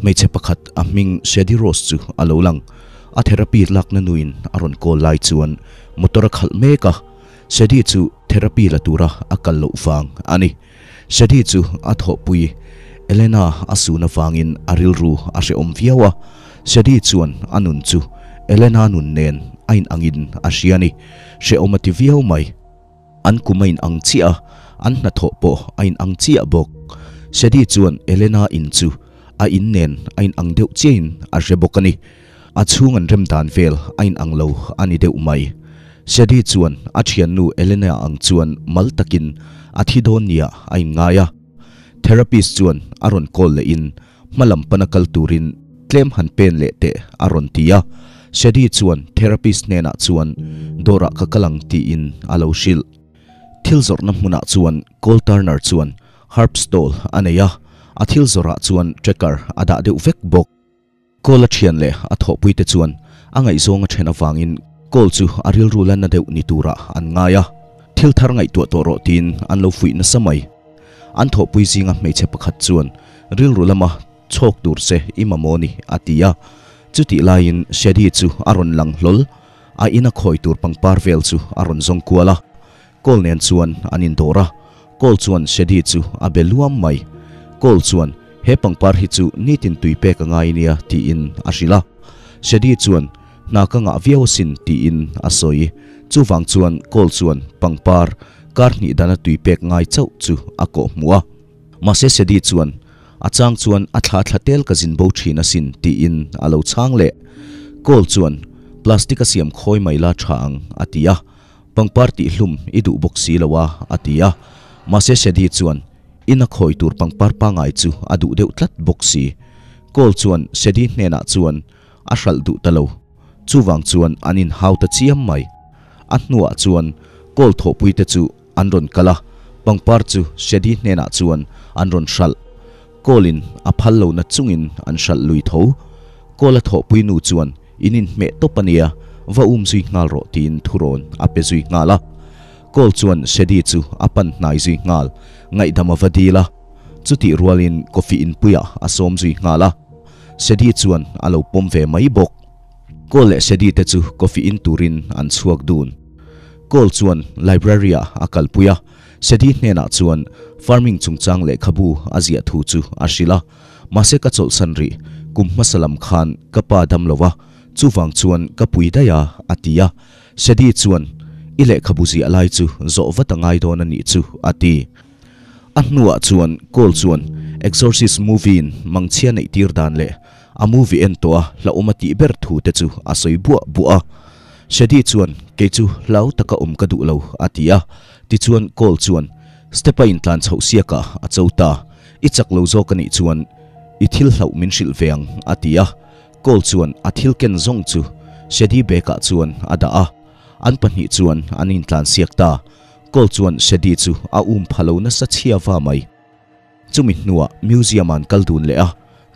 May tsepakat aming sediros tu alaw lang. At therapy lak nanuin aron ko light tuan motorak halmeka. Sedi tu therapy latura akal lufang ani. Sedi tu at hopui Elena asu na fangin arilru ase omfiawa. Sedi tuan anun tu Elena nun nen ain angin asyani. Se omativiaw may an kumain ang tia an nathopo ain ang tia bok. Sedi tuan Elena intu ain nen ain ang deu chain asebokani. At hungan remtan fel ain ang low ani de umay. Sedi chuan at hianu Elena ang chuan maltakin at hidonia ain ngaya. Therapist chuan aron call lein malampanakalturin klem hanpen lete aron tia. Sedi chuan therapist nena chuan dora kakalang tiin alaw shil. Thilzor na muna chuan call turner chuan harpstol aneya. At hilzora chuan checker ada de uvek bok. Kola chian le at hopui te chuan angai zonga thena wangin kol chu aril rulan na deu nitura an ngaya thil thar ngai tu toro tin an lo fui na samai an thopui zinga meiche pakhat chuan ril rulama chok tur se imamoni atia chuti lain shedi chu aron lang lol a ina khoi tur pangpar vel chu aron zong kuala kol nen chuan anin dora kol chuan shedi chu abeluam mai kol chuan he pangpar hi chu nitin tuipe ka ngai nia ti in asila sedi chuan na ka nga viosin ti in asoi chuwang chuan kol chuan pangpar karni dana tuipe ngai chau chu ako mua mase sedi chuan achang chuan athla thlatel ka jin bo thina sin ti in alo chang le kol chuan plastic asiam khoi maila thang atia pangpar ti hlum idu boksi lawa atia mase sedi chuan ina khoi tur pangpar pangai chu adu deu tlat boksi kol chuan sedi nena chuan ashal du talo chuwang chuan anin hauta chiam mai anua chuan kol tho puite chu anron kala pangpar chu sedi nena chuan anron shal kolin aphallo na chungin anshal lui tho kola tho puinu chuan inin me topania va zui ngal ro tin thuron ape zui ngala kol chuan sedi chu apan nai zui ngal ngai damavadila chuti rualin coffee in puya asom zui ngala sedi chuan alo pomve mai bok kol sedi te chu coffee in turin an chuak dun kol chuan libraria akal puya sedi nena chuan farming chungchang le khabu azia thu chu ashila maseka chol sanri kumma salam khan kapa damlowa chuwang chuan kapui daya atia sedi chuan ile khabuzi alai chu zo watangai don ani chu ati anua chuan kol chuan exorcist movie in mangchia nei tir dan le a movie en toa la umati ber thu te chu asoi bua bua sedi chuan ke chu lau taka kadu lo atia ti chuan kol chuan stepa in tlan chho siaka a chota ichak lo zo kani chuan ithil hlau min shil veng atia kol chuan athil ken zong chu sedi beka chuan ada a an panhi chuan anin tlan siakta kol chuan sedi chu a phalo na sachiawa mai chumi nuwa museum an kaldun le a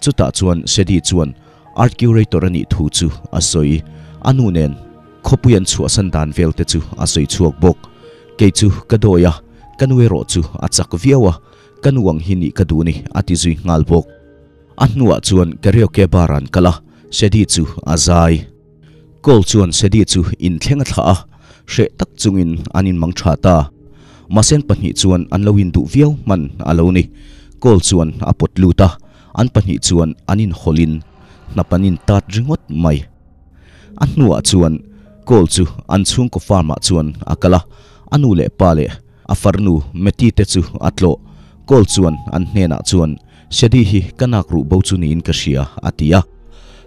chuta chuan sedi chuan art curator ani thu chu asoi anunen khopuyan chu asandan velte chu asoi chuak bok ke chu kadoya kanwero chu achak viawa kanwang hini kaduni atizui ngal bok anuwa chuan karaoke baran kala sedi chu azai kol chuan sedi chu in thlenga tha she tak chungin anin mangthata masen panhi chuan anloin du viau man aloni kol chuan apotluta an panhi chuan anin holin napanin tat ringot mai anua chuan kol chu anchung ko farma chuan akala anule pale afarnu meti te chu atlo kol chuan an hnena chuan sedi hi kanakru bochuni in kashia atia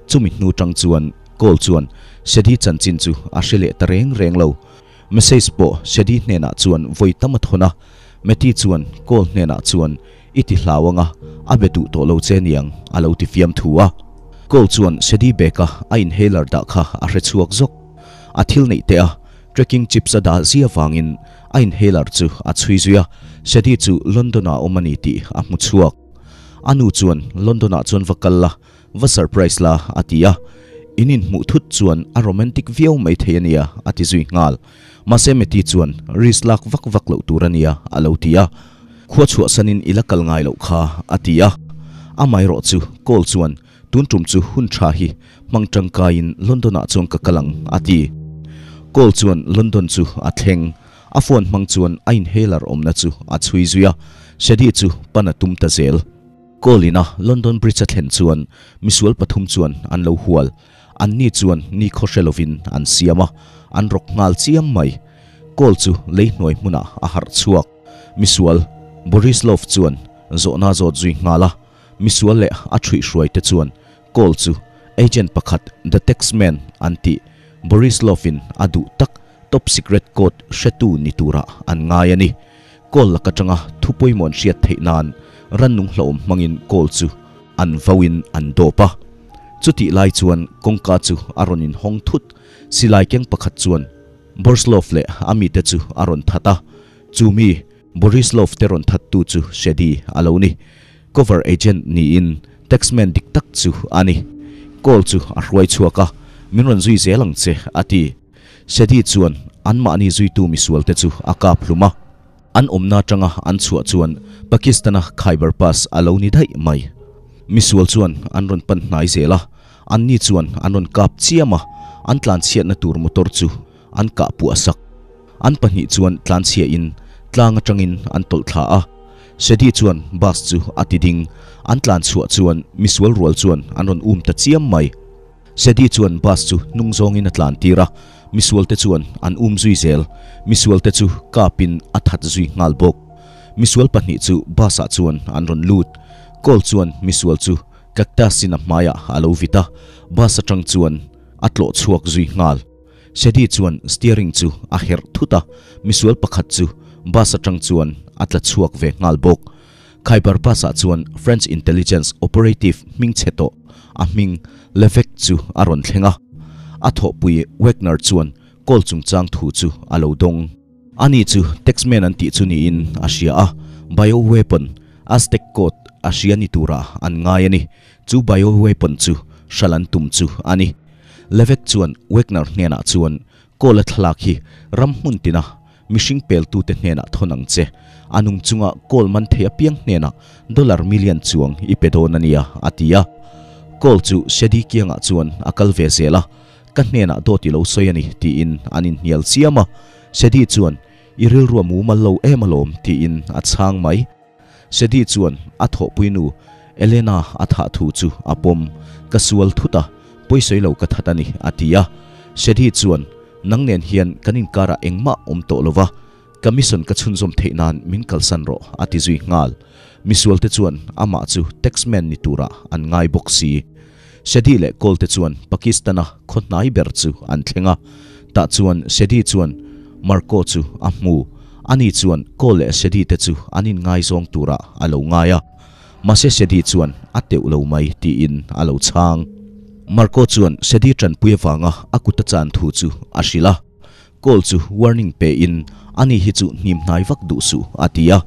chumi nu tang chuan kol chuan sedi chanchin chu ashile tareng renglo message po sedi nena chuan voitama thona meti chuan kol nena chuan iti hlawanga abetu tolo cheniang alo ti fiam thuwa kol chuan sedi beka ain helar da kha a re chuak jok athil nei te a trekking chips ada zia wangin ain helar chu a chui zuya sedi chu londona omani ti a mu chuak anu chuan londona chuan vakalla va surprise la atia inin mu thut chuan a romantic view mai thenia ati zui ngal mase meti chuan rislak vakvak lo turania alotia khuachu sanin ilakal ngai lo kha atia amai ro chu kol chuan tuntum chu hun tha hi mangtangka in London a chuan ka kalang ati kol chuan London chu a theng a phone mang chuan a inhaler omna chu a chui zuya sedi chu panatum ta zel kolina London Bridge athen chuan misual pathum chuan an lo hual an ni chuan ni khoshelovin an siama an rok ngal chiam mai kol chu leinoi muna a har chuak misual Borislov chuan zona zot zui ngala misual le a thui hruai te chuan kol chu agent pakhat the taxman anti Borislovin adu tak top secret code shetu nitura an ngaiani kol la katanga thupoimon siat theinan rannung hlawm mangin kol chu an vawin an dopa chuti lai chuan kongka chu aronin hong thut silai keng pakhat chuan Borislov le ami te chu aron thata chumi Borislov teron thattu chu shedi aloni cover agent ni in taxman diktak chu ani kol chu arwai chuaka minron zui zelang che ati sedi chuan anma ni zui tu misual te chu aka phluma an omna tanga an chua chuan Pakistana Khyber Pass aloni dai mai misual chuan anron pan hnai zela an ni chuan anron kap chiama an tlan siat na tur motor chu an ka pu asak an pani chuan tlan sia in tlang atangin an tol tha a sedi chuan bus chu atiding an tlan chua chuan misual rol chuan anron ta chiam mai sedi chuan bus chu nungzong in atlan tira misual te chuan an zui zel misual te chu kapin athat zui ngalbok misual pahni chu basa chuan anron lut kol chuan misual chu kakta sina maya alovita basa tang chuan atlo chuak zui ngal sedi chuan steering chu a her thuta misual pakhat chu basa tang chuan atla chuak ve ngalbok Khyber Pass chuan French intelligence operative mingcheto aming levek chu aron thlenga atho pui Wagner chuan kol chung chang thu chu alo dong ani chu taxman anti chu ni in Asia a bio weapon Aztec code Asia ni tura an ngai ani chu bio weapon chu shalantum chu ani levek chuan Wagner hnena chuan kol thlak hi ramhun tina mishing pel tu te hnena thonang che anung chunga kol man thea piang hnena dollar million chuang ipedonania atia kol chu sedi kianga chuan akal ve zela kan hnena doti lo soyani ti in anin nial siama sedi chuan iril ruamu mallo emalom ti in achang mai sedi chuan atho puinu Elena atha thu chu apom kasual thuta poisoilo ka thatani atia sedi chuan nangnen hian kanin kara engma omtolova commission ka chunjom theinan minkalsan ro atizui ngal misual te chuan ama chu taxman nitura an ngai boxi sedi le kol te chuan Pakistana khotnai ber chu an thlenga ta chuan sedi chuan Marco chu amu ani chuan kol le sedi te chu anin ngai zong tura alo ngaya mase sedi chuan ateu lo mai ti in alo chang Marco chuan sedi tran puiwanga akuta chan thu chu ashila kol chu warning pe in ani hi chu nim nai vak du su atia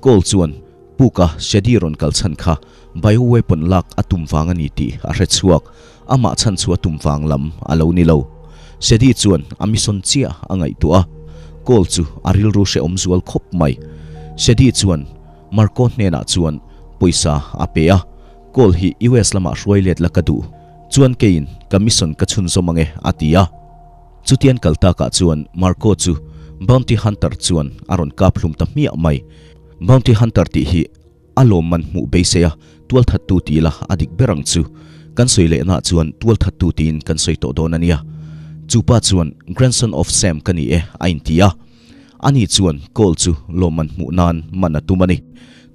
kol chuan puka sedi ron kal chan kha bio weapon lak atum wanga ni ti a re chuak ama chan chu atum wang lam alo ni lo sedi chuan amison chia angai tua kol chu aril ru se omzual khop mai sedi chuan Marco nena chuan poisa apea kol hi US lama roilet lakadu chuan kein commission ka chun zomange atia chutian kalta ka chuan Marco chu bounty hunter chuan aron ka phlum ta mi mai bounty hunter ti hi alom man mu beiseya tual thattu ti la adik berang chu kan soile na chuan tual thattu tin kan soito donania chupa chuan grandson of Sam kani e aintia ani chuan kol chu loman mu nan manatumani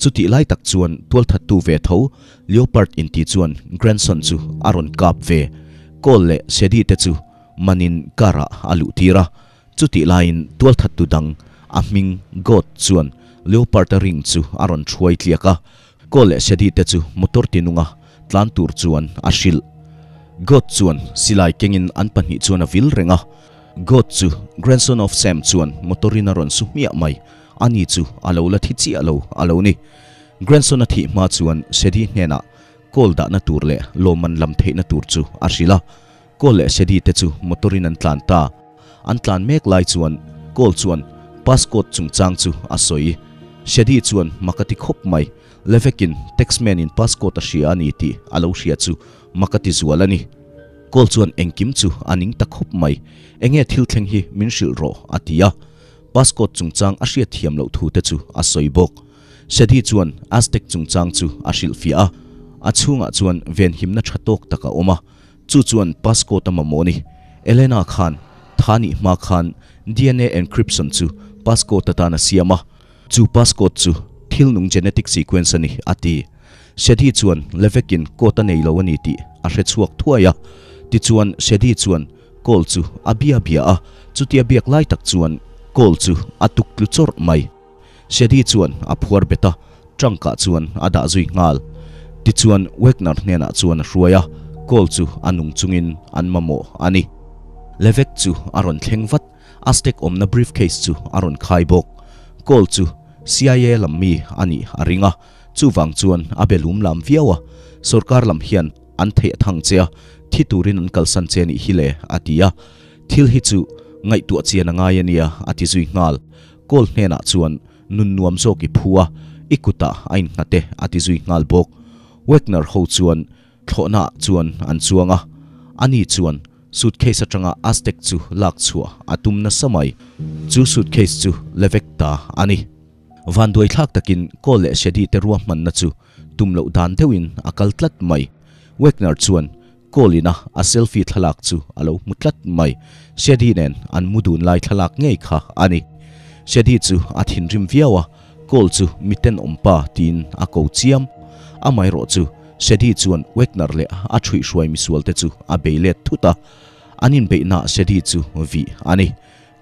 chuti lai tak chuan tual thattu ve tho leopard inti chuan grandson chu aron kap ve kol le sedi te chu manin kara alu tira chuti lain tual thattu dang aming god chuan leopard ring chu aron thruai tliaka kol le sedi te chu motor tinunga tlan tur chuan ashil god chuan silai kengin anpani chuan a vil renga god chu grandson of Sam chuan motorina ron su mia mai ani chu alo la thichi alo ni grandson athi ma chuan sedi hnena kol da na tur le loman lam theina tur chu ashila kol le sedi te chu motorin an tlanta an tlan mek lai chuan kol chuan passport chungchang chu asoi sedi chuan makati khop mai levekin taxman in passport ashia ni ti alo hria chu makatizwalani kolchuan engkim chu aning takhop mai enge thil thleng hi minshil ro atia passport chungchang asia thiam lo thu te chu asoibok sedhi chuan aztec chungchang chu ashil fia achunga chuan ven himna thatok taka oma chu chuan passport amamoni Elena Khan Thani Ma Khan DNA encryption chu passport tatana siama chu passport chu thilnung genetic sequence ani ati sedhi chuan levekin kota nei lo ani ti a hrechuak thuaya ti chuan sedhi chuan kol chu abia bia a chutia biak lai tak chuan kol chu atuk tluchor mai sedhi chuan a phuar beta tangka chuan ada zui ngal ti chuan weknar hnena chuan ruaya kol chu anung chungin anmamo ani levek chu aron thlengvat Aztec omna briefcase chu aron khaibok kol chu CIA lammi ani aringa chuwang chuan abelum lam viawa sarkar lam hian anthe thangchea thiturin an kalsan cheni hile atia thil hi chu ngai tu chiana ngai ania ati zui ngal kol hnena chuan nun nuam zoki phua ikuta ain nate ati zui ngal bok wekner ho chuan thona chuan an chuanga ani chuan suitcase atanga Aztec chu lak chua atumna samai chu suitcase chu levekta ani vandoi thak takin kole shedi te ruam man na chu tumlo dan deuin akal tlat mai wekner chuan kolina a selfie thalak chu alo mutlat mai shedi nen an mudun lai thalak ngei kha ani shedi chu athin rim viawa kol chu miten ompa tin akouchiam amai ro chu shedi chuan wekner le a thui hruai misual te chu a beile thuta anin beina shedi chu vi ani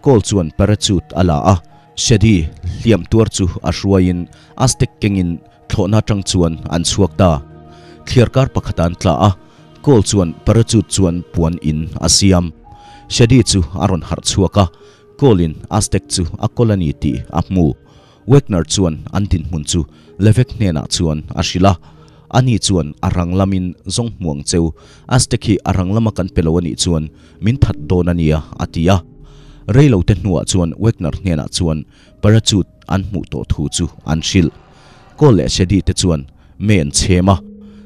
kol chuan parachute ala a shedi liam tuar chu a hruain Aztec kengin thona tang chuan an chuakta thliarkar pakhatan tla a kol chuan parachute chuan puan in asiam shedi chu aron har chuaka kolin Aztec chu a kolani ti apmu wekner chuan antin mun chu levek nena chuan ashila ani chuan aranglamin zongmuang cheu Azteci aranglama kan pelawani chuan min that donania atia reilo te nuwa chuan wekner hnena chuan parachute an mu to thu chu an shil kole shedi te chuan men chema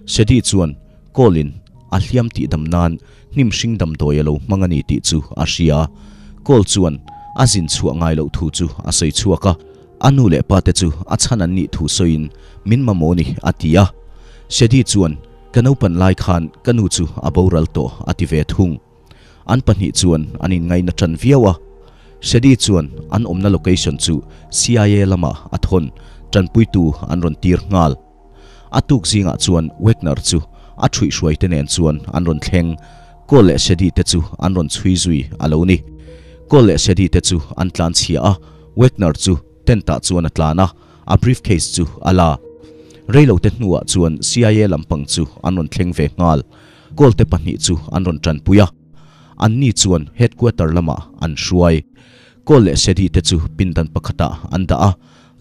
shedi chuan kolin a hliam ti damnan hnim hring dam doyalo mangani ti chu ashia kol chuan azin chu ngai lo thu chu asoi chuaka anu le pa te chu achanan ni thu soin min mamoni atia shedi chuan kanopan lai khan kanu chu aboral to ative thung an panhi chuan anin ngaina tran viawa shedi chuan an omna location chu CIA lama athon tranpuitu an ron tir ngal atuk zinga chuan wekner chu athui hruai tenen chuan an ron thleng kole shedi te chu an ron chui zui aloni kole shedi te chu an tlan chia a wekner chu tenta chuan atlana a briefcase chu ala reilo te nuwa chuan CIA lampang chu an ron thleng ve ngal kol te panhi chu an ron tranpuia an ni chuan headquarter lama an hruai kole shedi te chu pindan pakhata an da a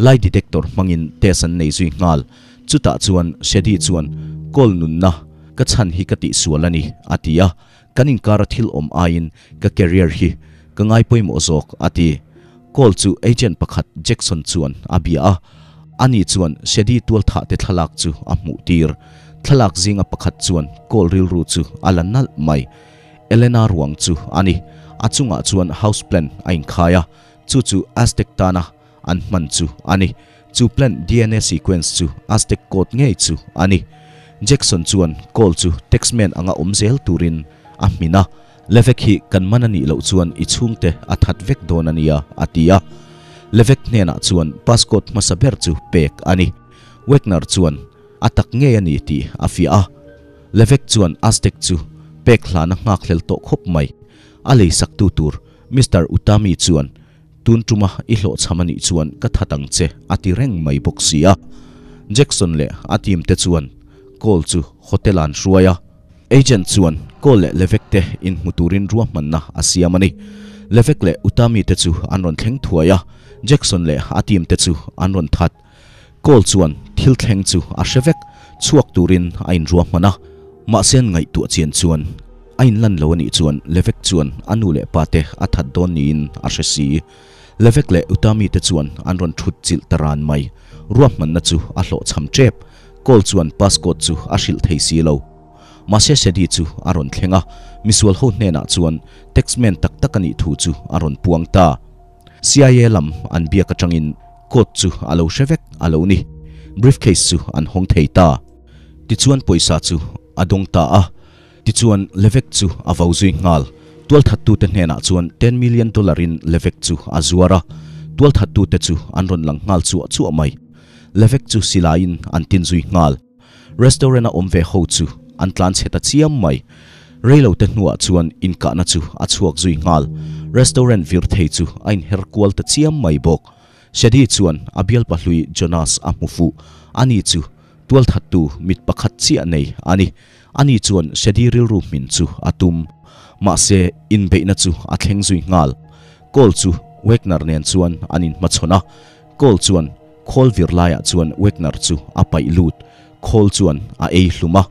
lie detector mangin tesan nei zui ngal chuta chuan shedi chuan kol nunna ka chan hi kati sualani atia kanin kara thil om ain ka career hi ka ngai poimo zok ati kol chu agent pakhat Jackson chuan abia ani chuan shedi tual tha te thalak chu amu tir thalak zinga pakhat chuan kol ril ru chu alanal mai Elena ruang chu ani achunga chuan house plan ain khaya chu chu Aztec tana an man chu ani chu plan DNA sequence chu Aztec code ngei chu ani Jackson chuan call chu textman anga omzel turin amina levek hi kanmanani lo chuan ichungte athat vek donania atia levek nena chuan passport masaber chu pek ani wekner chuan atak ngei ani ti afia levek chuan Aztec chu peklana ngakhlel to khop mai alei sak tu tur Mr Utami chuan tuntuma ihlo chamani chuan ka thatang che atireng mai boxia Jackson le atim te chuan kol chu hotelan ruaya agent chuan kol le levekte in muturin ruamanna asiamani levekle Utami te chu anron thleng thuaya Jackson le atim te chu anron that kol chuan thil thleng chu a hrevek chuak turin ain ruamana ma sen ngai tu chen chuan ain lan lo ani chuan levek chuan anu le pate athat don in asesi levek le Utami te chuan anron thut chil taran mai ruam man na chu a hlo cham chep kol chuan passport chu ashil thei si lo Masya sedi chu aron tlenga misual ho nena chuan textmen taktakani thu chu aron puangta CIA lam an bia ka tangin kot chu alo shevek alo ni briefcase chu an hong theita ti chuan poisa chu adong ta a ti chuan levek chu avauzi ngal twal thattu te nena chuan $10 million in levek chu azuara twal thattu te chu anron lang ngal chu amai levek chu silain an tinzui ngal restaurant a omve ho chu antlan cheta chiam mai reilo te nuwa chuan inka na chu achuak zui ngal restaurant vir thei chu ain herkual ta chiam mai bok shadi chuan abial pahlui Jonas amufu ani chu twal thattu mit pakhat chi anei ani chuan shadi ril ru min chu atum ma se in beina chu athleng zui ngal kol chu Wagner nen chuan anin machona kol chuan khol virlaya chuan Wagner chu apai lut khol chuan a ei hluma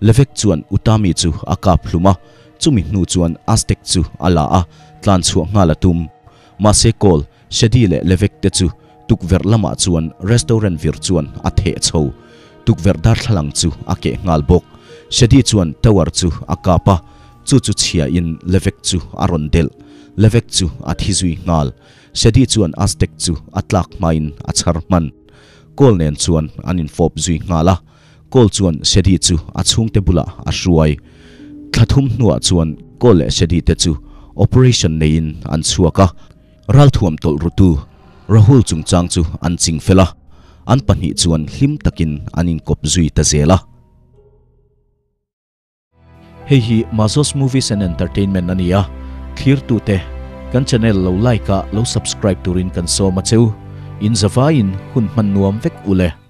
levek chuan utami chu akap hluma chumi hnu chuan Aztec chu ala a tlan chu ngala tum ma se kol shedile levek te chu tukver lama chuan restaurant vir chuan athe chho tukver dar thlalang chu ake ngal bok shedi chuan tower chu akapa chu chu chhia in levek chu arondel levek chu athizui ngal shedi chuan Aztec chu atlak main acharman kol nen chuan anin fop zui ngala kol chuan shedi chu achung te bula asruai thathum nuwa chuan kol shedi te chu operation nein an chuaka ral thuam tol rutu rahul chungchang chu an chingfela an pani chuan hlim takin anin kop zui ta zela hei hi Mazos Movies and Entertainment ania clear tu te kan channel lo like ka lo subscribe turin kan so ma cheu in zawain hun man nuam vek ule